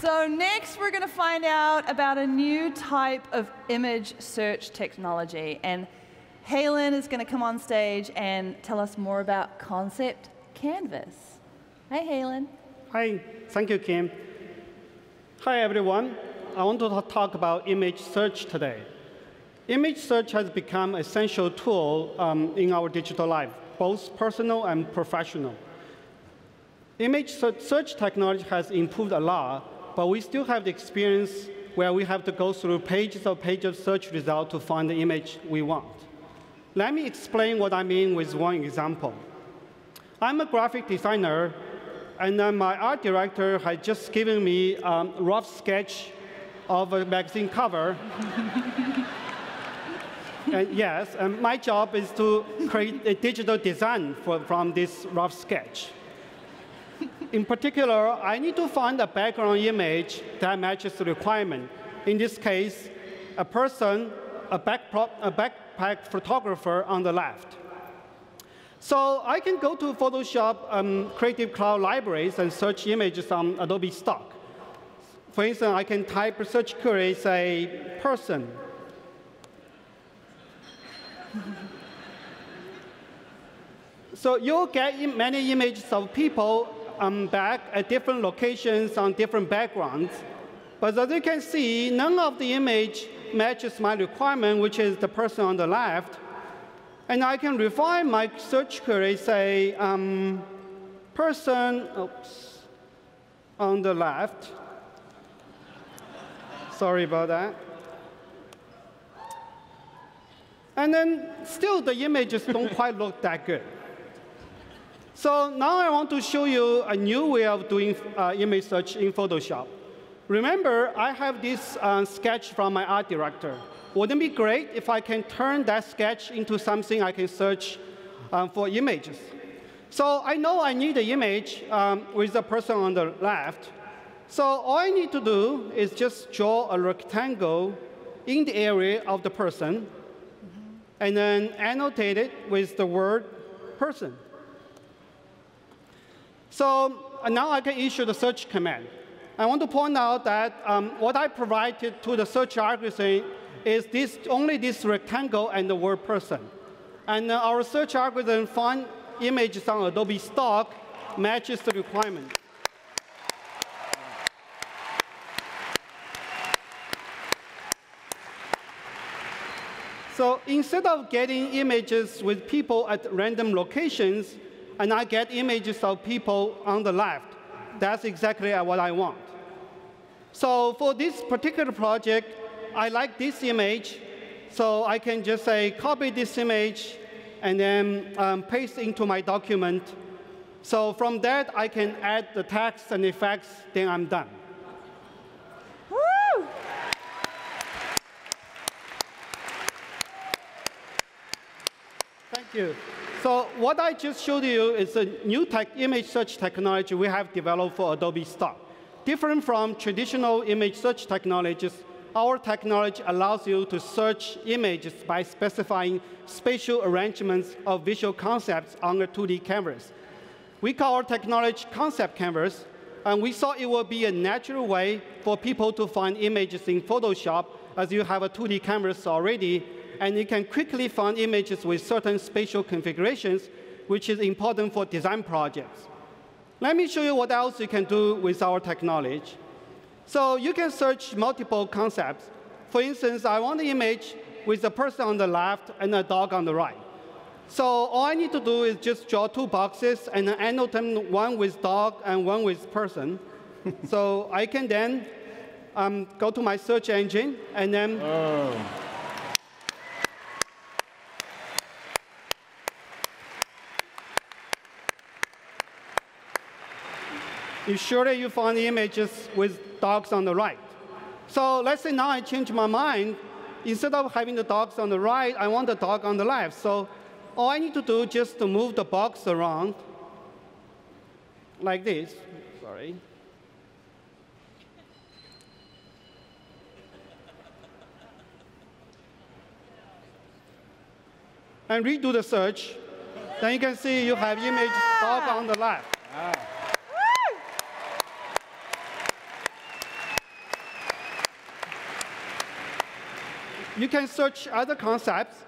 So next, we're going to find out about a new type of image search technology. And Hailin is going to come on stage and tell us more about Concept Canvas. Hi, Hailin. Hi. Thank you, Kim. Hi, everyone. I want to talk about image search today. Image search has become an essential tool in our digital life, both personal and professional. Image search technology has improved a lot, but we still have the experience where we have to go through pages or pages of search results to find the image we want. Let me explain what I mean with one example. I'm a graphic designer, and then my art director has just given me a rough sketch of a magazine cover. And yes, and my job is to create a digital design from this rough sketch. In particular, I need to find a background image that matches the requirement. In this case, a person, a backpack photographer on the left. So I can go to Photoshop Creative Cloud Libraries and search images on Adobe Stock. For instance, I can type a search query, say, person. So you'll get many images of people back at different locations on different backgrounds. But as you can see, none of the image matches my requirement, which is the person on the left. And I can refine my search query, say, person on the left. Sorry about that. And then still, the images don't quite look that good. So now I want to show you a new way of doing image search in Photoshop. Remember, I have this sketch from my art director. Wouldn't it be great if I can turn that sketch into something I can search for images? So I know I need an image with the person on the left. So all I need to do is just draw a rectangle in the area of the person, and then annotate it with the word person. So now I can issue the search command. I want to point out that what I provided to the search algorithm is only this rectangle and the word person. And our search algorithm finds images on Adobe Stock matches the requirement. So instead of getting images with people at random locations, and I get images of people on the left. That's exactly what I want. So for this particular project, I like this image. So I can just say, copy this image, and then paste into my document. So from that, I can add the text and effects. Then I'm done. Woo! Thank you. So what I just showed you is a new image search technology we have developed for Adobe Stock. Different from traditional image search technologies, our technology allows you to search images by specifying spatial arrangements of visual concepts on a 2D canvas. We call our technology Concept Canvas, and we thought it would be a natural way for people to find images in Photoshop, as you have a 2D canvas already. And you can quickly find images with certain spatial configurations, which is important for design projects. Let me show you what else you can do with our technology. So you can search multiple concepts. For instance, I want an image with a person on the left and a dog on the right. So all I need to do is just draw two boxes and annotate one with dog and one with person. So I can then go to my search engine and then. Oh. Surely you find the images with dogs on the right. So let's say now I change my mind. Instead of having the dogs on the right, I want the dog on the left. So all I need to do is just to move the box around like this. Sorry. And redo the search. Then you can see you have image dog on the left. Ah. you can search other concepts.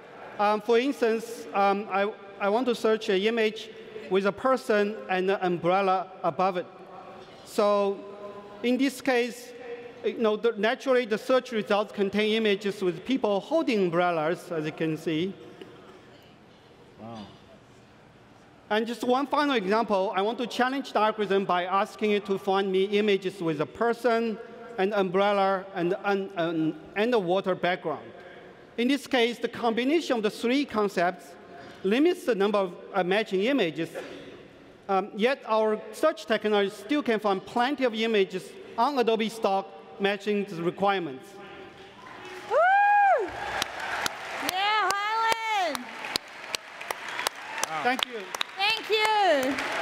For instance, I want to search an image with a person and an umbrella above it. So in this case, you know, naturally, the search results contain images with people holding umbrellas, as you can see. Wow. And just one final example, I want to challenge the algorithm by asking it to find me images with a person, an umbrella, and a water background. In this case, the combination of the three concepts limits the number of matching images. Yet our search technology still can find plenty of images on Adobe Stock matching the requirements. Woo! Yeah, Hailin. Wow. Thank you. Thank you.